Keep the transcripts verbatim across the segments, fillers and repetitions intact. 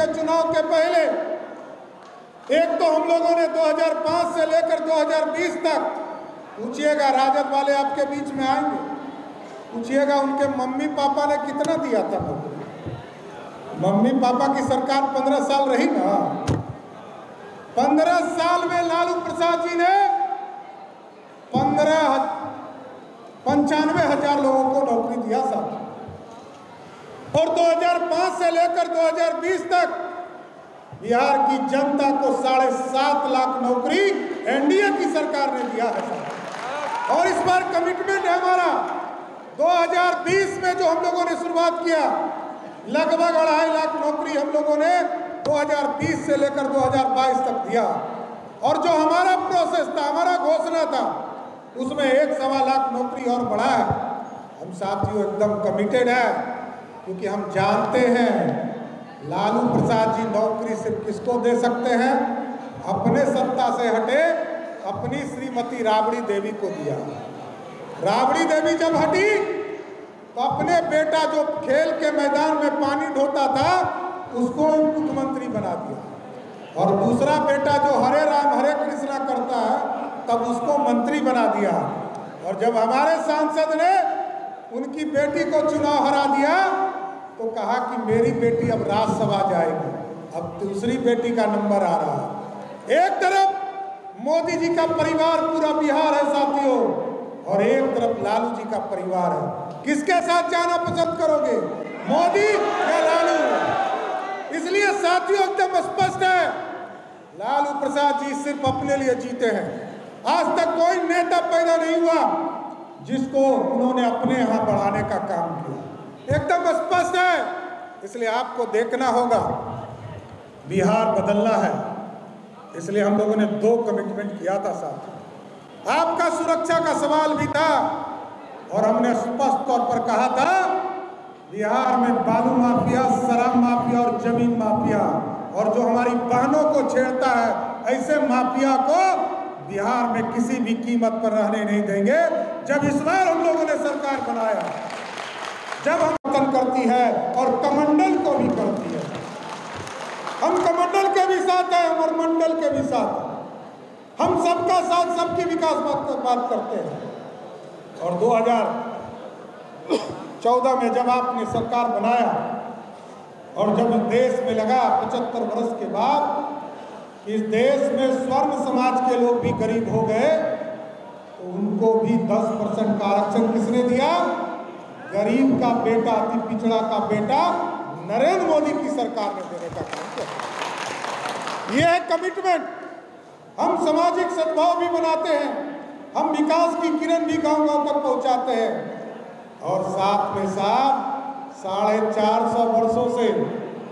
के चुनाव के पहले एक तो हम लोगों ने दो हज़ार पाँच से लेकर दो हज़ार बीस तक, पूछिएगा राजद वाले आपके बीच में आएंगे, पूछिएगा उनके मम्मी पापा ने कितना दिया था। मम्मी पापा की सरकार पंद्रह साल रही ना, पंद्रह साल में लालू प्रसाद जी ने पंद्रह पंचानवे हजार लोगों को नौकरी दिया साहब। और दो हज़ार पाँच से लेकर दो हज़ार बीस तक बिहार की जनता को साढ़े सात लाख नौकरी एन डी ए की सरकार ने दिया है साहब। और इस बार कमिटमेंट है हमारा, दो हज़ार बीस में जो हम लोगों ने शुरुआत किया, लगभग अढ़ाई लाख नौकरी हम लोगों ने दो हज़ार बीस से लेकर दो हज़ार बाईस तक दिया। और जो हमारा प्रोसेस था, हमारा घोषणा था, उसमें एक सवा लाख नौकरी और बढ़ा है। हम साथियों एकदम कमिटेड है, क्योंकि हम जानते हैं लालू प्रसाद जी नौकरी सिर्फ किसको दे सकते हैं, अपने सत्ता से हटे अपनी श्रीमती राबड़ी देवी को दिया। राबड़ी देवी जब हटी तो अपने बेटा जो खेल के मैदान में पानी ढोता था उसको मुख्यमंत्री बना दिया, और दूसरा बेटा जो हरे राम हरे कृष्णा करता है तब उसको मंत्री बना दिया। और जब हमारे सांसद ने उनकी बेटी को चुनाव हरा दिया तो कहा कि मेरी बेटी अब राज्यसभा जाएगी, अब दूसरी बेटी का नंबर आ रहा है। एक तरफ मोदी जी का परिवार पूरा बिहार है साथियों, और एक तरफ लालू जी का परिवार है। किसके साथ जाना पसंद करोगे, मोदी या लालू? इसलिए साथियों एकदम स्पष्ट है, लालू प्रसाद जी सिर्फ अपने लिए जीते हैं। आज तक कोई नेता पैदा नहीं हुआ जिसको उन्होंने अपने यहाँ बढ़ाने का काम किया, एकदम स्पष्ट है। इसलिए आपको देखना होगा, बिहार बदलना है। इसलिए हम लोगों ने दो कमिटमेंट किया था साथ, आपका सुरक्षा का सवाल भी था, और हमने स्पष्ट तौर पर कहा था बिहार में बालू माफिया, शराब माफिया और जमीन माफिया, और जो हमारी बहनों को छेड़ता है, ऐसे माफिया को बिहार में किसी भी कीमत पर रहने नहीं देंगे। जब इस बार हम लोगों ने सरकार बनाया, जब हम तन करती है और कमंडल को भी करती है, हम कमंडल के भी साथ हैं, हम मंडल के भी साथ हैं, हम सबका साथ सबकी विकास बात बात करते हैं। और दो हज़ार चौदह में जब आपने सरकार बनाया और जब देश में लगा पचहत्तर वर्ष के बाद इस देश में स्वर्ण समाज के लोग भी गरीब हो गए, तो उनको भी दस परसेंट का आरक्षण किसने दिया? गरीब का बेटा, अति पिछड़ा का बेटा नरेंद्र मोदी की सरकार ने देने का काम किया। यह है कमिटमेंट। हम सामाजिक सद्भाव भी बनाते हैं, हम विकास की किरण भी गांव गांव तक पहुंचाते हैं, और साथ में साथ साढ़े चार सौ वर्षों से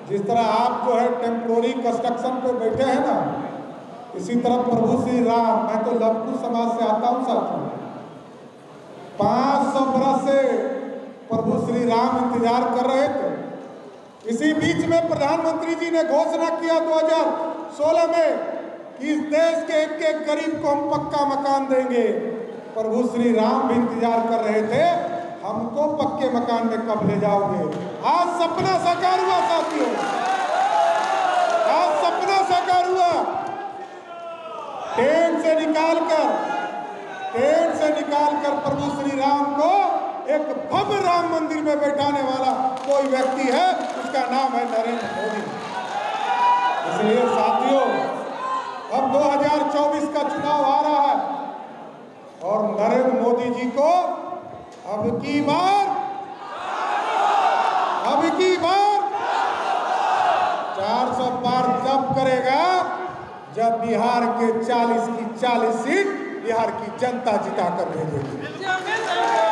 जिस तरह आप जो है टेम्पोरी कंस्ट्रक्शन पे बैठे हैं ना, इसी तरह प्रभु श्री राम, मैं तो लवकू समाज से आता हूँ साथियों, पाँच सौ बरस से प्रभु श्री राम इंतजार कर रहे थे। इसी बीच में प्रधानमंत्री जी ने घोषणा किया दो हज़ार सोलह में कि इस देश के एक एक गरीब को हम पक्का मकान देंगे। प्रभु श्री राम भी इंतजार कर रहे थे, हमको पक्के मकान में कब ले जाओगे। आज सपना साकार हुआ साथियों, आज सपना साकार हुआ। टेंट से निकाल कर टेंट से निकाल कर प्रभु श्री राम को एक भव्य राम मंदिर में बैठाने वाला कोई व्यक्ति है, उसका नाम है नरेंद्र मोदी। इसलिए साथियों अब दो हज़ार चौबीस का चुनाव आ रहा है, और नरेंद्र मोदी जी को अब की बार अब की बार चार सौ पार जब करेगा, जब बिहार के चालीस की चालीस सीट बिहार की जनता जिता कर भेजेगी।